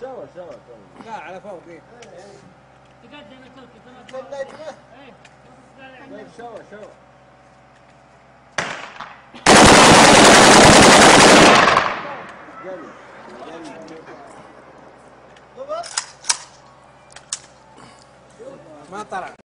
سوا سوا لا على فوق ايه تقدم التركي تقدمه ايه سوا سوا ما طلع.